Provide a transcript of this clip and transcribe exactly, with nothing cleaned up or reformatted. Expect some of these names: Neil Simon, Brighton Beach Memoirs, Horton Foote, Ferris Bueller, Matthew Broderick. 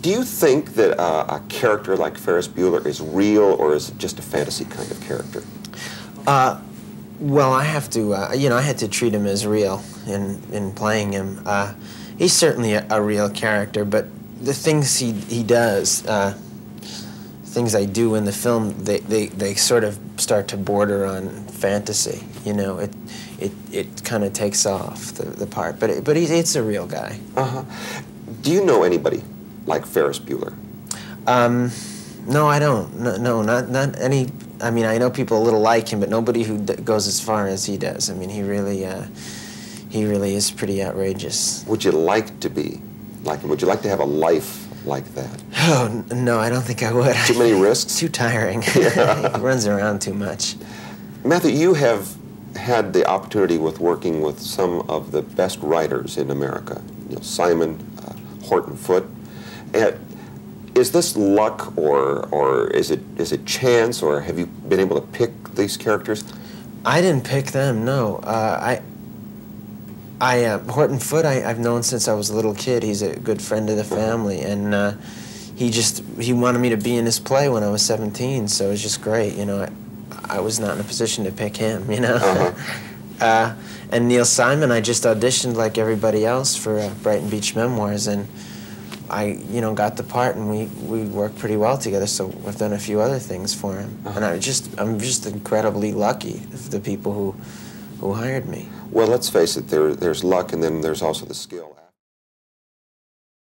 Do you think that uh, a character like Ferris Bueller is real, or is it just a fantasy kind of character? Uh, well, I have to, uh, you know, I had to treat him as real in, in playing him. Uh, he's certainly a, a real character, but the things he, he does, uh, things I do in the film, they, they, they sort of start to border on fantasy. You know, it, it, it kind of takes off, the, the part, but, it, but he's, it's a real guy. Uh-huh. Do you know anybody like Ferris Bueller? Um, no, I don't. No, no, not not any. I mean, I know people a little like him, but nobody who d goes as far as he does. I mean, he really, uh, he really is pretty outrageous. Would you like to be like him? Would you like to have a life like that? Oh no, I don't think I would. Too many risks. Too tiring. Yeah. He runs around too much. Matthew, you have had the opportunity with working with some of the best writers in America: Neil Simon, uh, Horton Foote. And is this luck, or or is it is it chance, or have you been able to pick these characters? I didn't pick them. No, uh, I. I uh, Horton Foote I, I've known since I was a little kid. He's a good friend of the family, and uh, he just he wanted me to be in his play when I was seventeen. So it was just great. You know, I, I was not in a position to pick him. You know. Uh-huh. uh, and Neil Simon, I just auditioned like everybody else for uh, Brighton Beach Memoirs, and I, you know, got the part, and we, we worked pretty well together, so I've done a few other things for him. Uh-huh. And I just, I'm just incredibly lucky of the people who, who hired me. Well, let's face it, there, there's luck, and then there's also the skill.